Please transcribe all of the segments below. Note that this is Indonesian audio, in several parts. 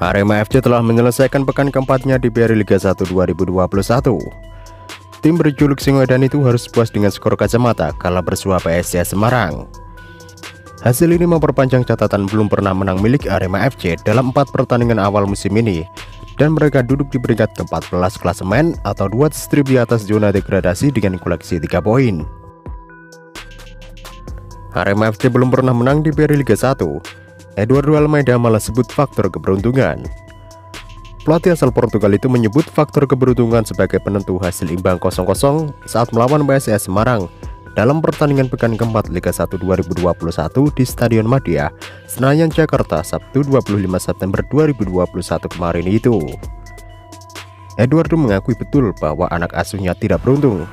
Arema FC telah menyelesaikan pekan keempatnya di BRI Liga 1 2021. Tim berjuluk Singoedan itu harus puas dengan skor kacamata kalah bersua PSIS Semarang. Hasil ini memperpanjang catatan belum pernah menang milik Arema FC dalam 4 pertandingan awal musim ini, dan mereka duduk di peringkat ke-14 klasemen atau 2 strip di atas zona degradasi dengan koleksi 3 poin. Arema FC belum pernah menang di BRI Liga 1. Eduardo Almeida malah sebut faktor keberuntungan. Pelatih asal Portugal itu menyebut faktor keberuntungan sebagai penentu hasil imbang 0-0 saat melawan PSIS Semarang dalam pertandingan pekan keempat Liga 1 2021 di Stadion Madia Senayan, Jakarta, Sabtu 25 September 2021 kemarin itu. Eduardo mengakui betul bahwa anak asuhnya tidak beruntung.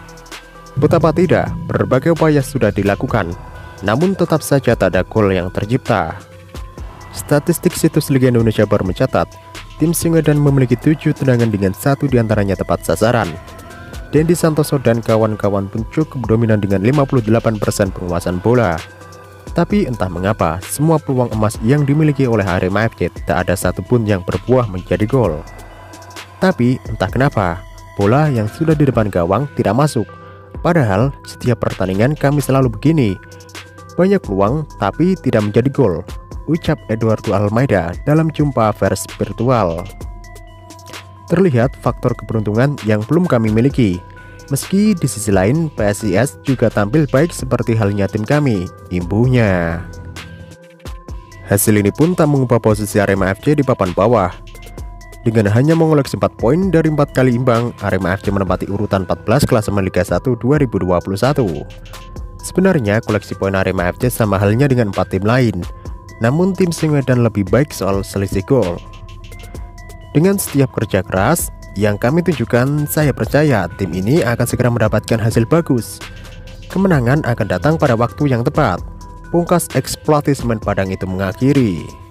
Betapa tidak, berbagai upaya sudah dilakukan, namun tetap saja tak ada gol yang tercipta. Statistik situs Liga Indonesia BAR mencatat, tim Singoedan memiliki 7 tendangan dengan 1 diantaranya tepat sasaran. Dendy Santoso dan kawan-kawan pun cukup dominan dengan 58% penguasaan bola. Tapi entah mengapa, semua peluang emas yang dimiliki oleh Arema FC tak ada satupun yang berbuah menjadi gol. Tapi entah kenapa, bola yang sudah di depan gawang tidak masuk. Padahal setiap pertandingan kami selalu begini, banyak peluang tapi tidak menjadi gol, ucap Eduardo Almeida dalam jumpa pers virtual. Terlihat faktor keberuntungan yang belum kami miliki. Meski di sisi lain PSIS juga tampil baik seperti halnya tim kami, imbuhnya. Hasil ini pun tak mengubah posisi Arema FC di papan bawah. Dengan hanya mengoleksi 4 poin dari 4 kali imbang, Arema FC menempati urutan 14 klasemen Liga 1 2021. Sebenarnya koleksi poin Arema FC sama halnya dengan 4 tim lain. Namun tim Singoedan lebih baik soal selisih gol. Dengan setiap kerja keras yang kami tunjukkan, saya percaya tim ini akan segera mendapatkan hasil bagus. Kemenangan akan datang pada waktu yang tepat, pungkas eks pelatih Semen Padang itu mengakhiri.